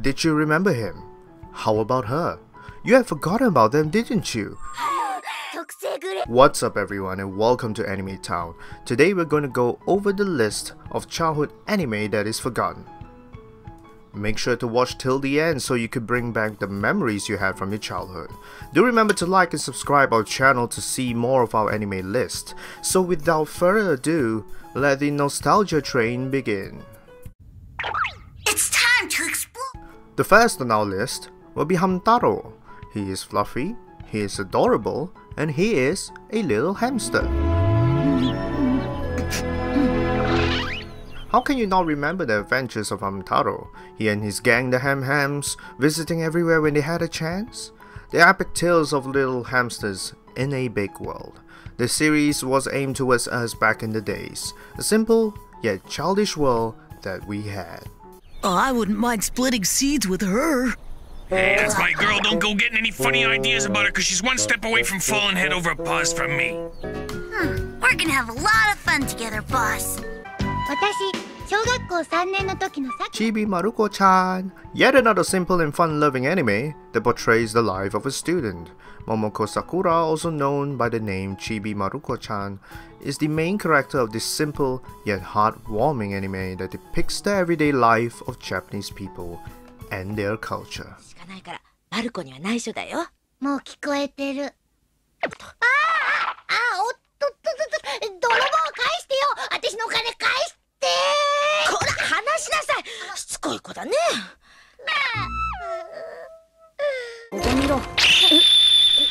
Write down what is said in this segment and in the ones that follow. Did you remember him? How about her? You had forgotten about them, didn't you? What's up everyone and welcome to Anime Town. Today we're going to go over the list of childhood anime that is forgotten. Make sure to watch till the end so you could bring back the memories you had from your childhood. Do remember to like and subscribe our channel to see more of our anime list. So without further ado, let the nostalgia train begin. It's time to explore. The first on our list will be Hamtaro. He is fluffy, he is adorable, and he is a little hamster. How can you not remember the adventures of Hamtaro? He and his gang, the Ham Hams, visiting everywhere when they had a chance? The epic tales of little hamsters in a big world. The series was aimed towards us back in the days. A simple, yet childish world that we had. Oh, I wouldn't mind splitting seeds with her. Hey, that's my girl. Don't go getting any funny ideas about her, because she's one step away from falling head over paws from me. We're gonna have a lot of fun together, boss. Chibi Maruko-chan. Yet another simple and fun-loving anime that portrays the life of a student. Momoko Sakura, also known by the name Chibi Maruko-chan, is the main character of this simple yet heartwarming anime that depicts the everyday life of Japanese people and their culture.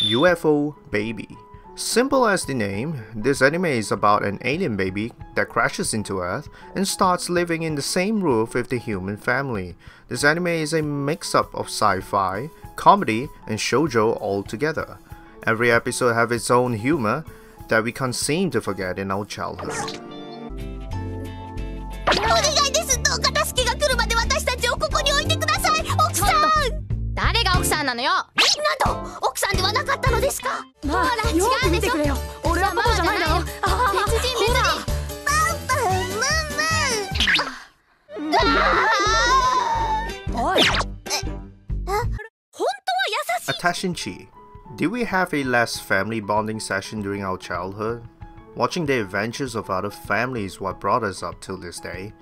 UFO Baby. Simple as the name, this anime is about an alien baby that crashes into Earth and starts living in the same roof with the human family. This anime is a mix-up of sci-fi, comedy, and shoujo all together. Every episode has its own humor that we can't seem to forget in our childhood. Atashinchi. Did we have a last family bonding session during our childhood? Watching the adventures of other families what brought us up till this day.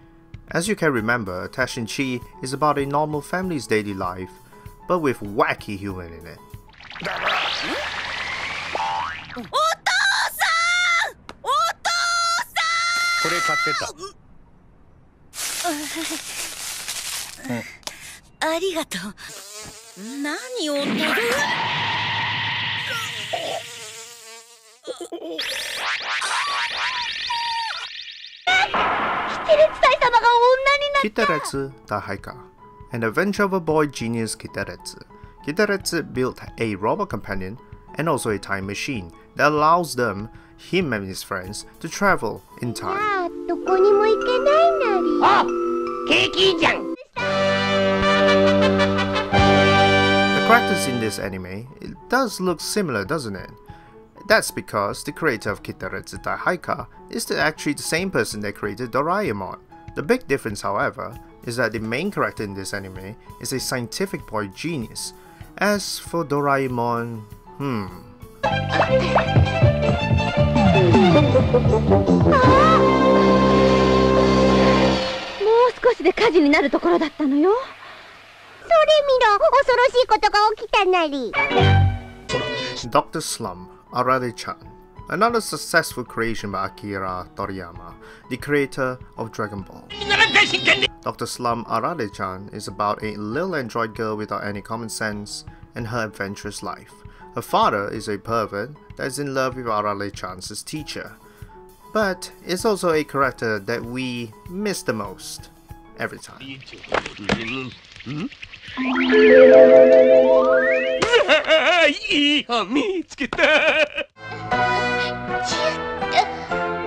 As you can remember, Atashinchi is about a normal family's daily life, but with wacky human in it. Kiteretsu Taihaika. An adventure of a boy genius Kiteretsu. Kiteretsu built a robot companion and also a time machine that allows him and his friends, to travel in time. The characters in this anime, it does look similar, doesn't it? That's because the creator of Kiteretsu Taihaika is actually the same person that created Doraemon. The big difference, however, is that the main character in this anime is a scientific boy genius. As for Doraemon, Dr. Slump, Arale-chan. Another successful creation by Akira Toriyama, the creator of Dragon Ball. Dr. Slump Arale-chan is about a little android girl without any common sense and her adventurous life. Her father is a pervert that is in love with Arale-chan's teacher, but it's also a character that we miss the most every time.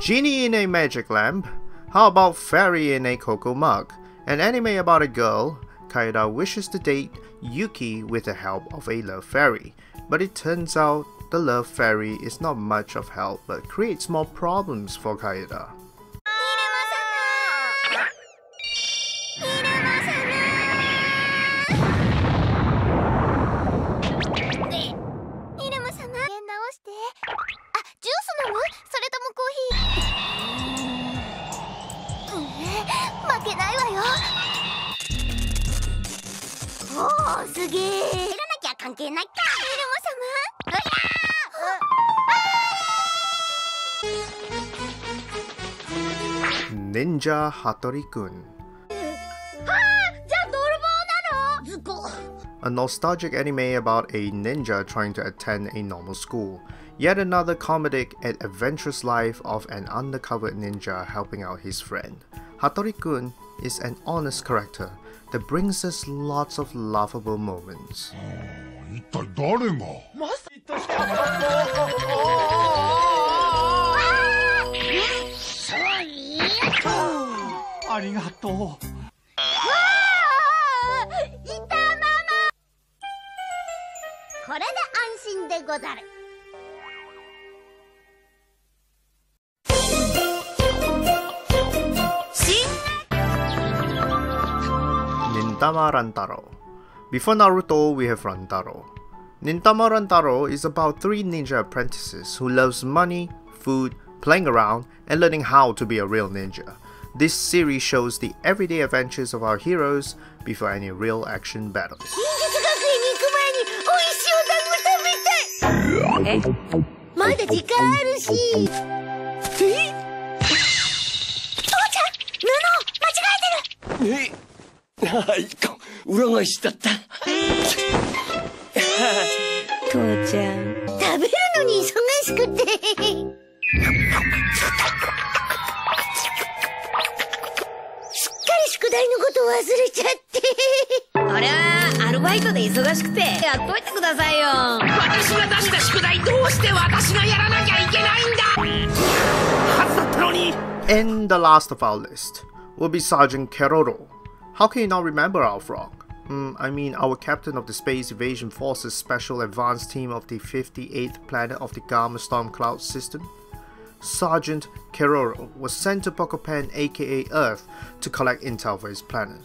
。Genie in a magic lamp? How about fairy in a cocoa mug? An anime about a girl, Kaida wishes to date Yuki with the help of a love fairy, but it turns out the love fairy is not much of help but creates more problems for Kaida. Ninja Hattori-kun. A nostalgic anime about a ninja trying to attend a normal school. Yet another comedic and adventurous life of an undercover ninja helping out his friend. Hattori-kun is an honest character that brings us lots of laughable moments. Nintama Rantaro. Before Naruto, we have Rantaro. Nintama Rantaro is about three ninja apprentices who loves money, food, playing around, and learning how to be a real ninja. This series shows the everyday adventures of our heroes before any real action battles. And the last of our list will be Sergeant Keroro. How can you not remember our frog? Our captain of the Space Invasion Force's Special Advanced Team of the 58th planet of the Gamma Storm Cloud system. Sergeant Keroro was sent to Pokopen, aka Earth, to collect intel for his planet.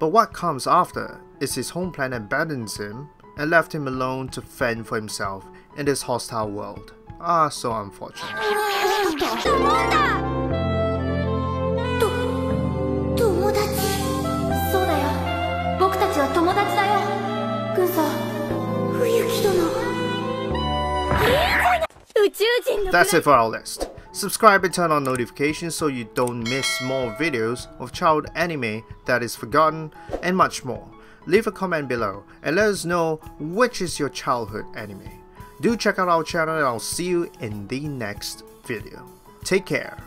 But what comes after is his home planet abandons him and left him alone to fend for himself in this hostile world. Ah, so unfortunate. That's it for our list. Subscribe and turn on notifications so you don't miss more videos of child anime that is forgotten and much more. Leave a comment below and let us know which is your childhood anime. Do check out our channel and I'll see you in the next video. Take care.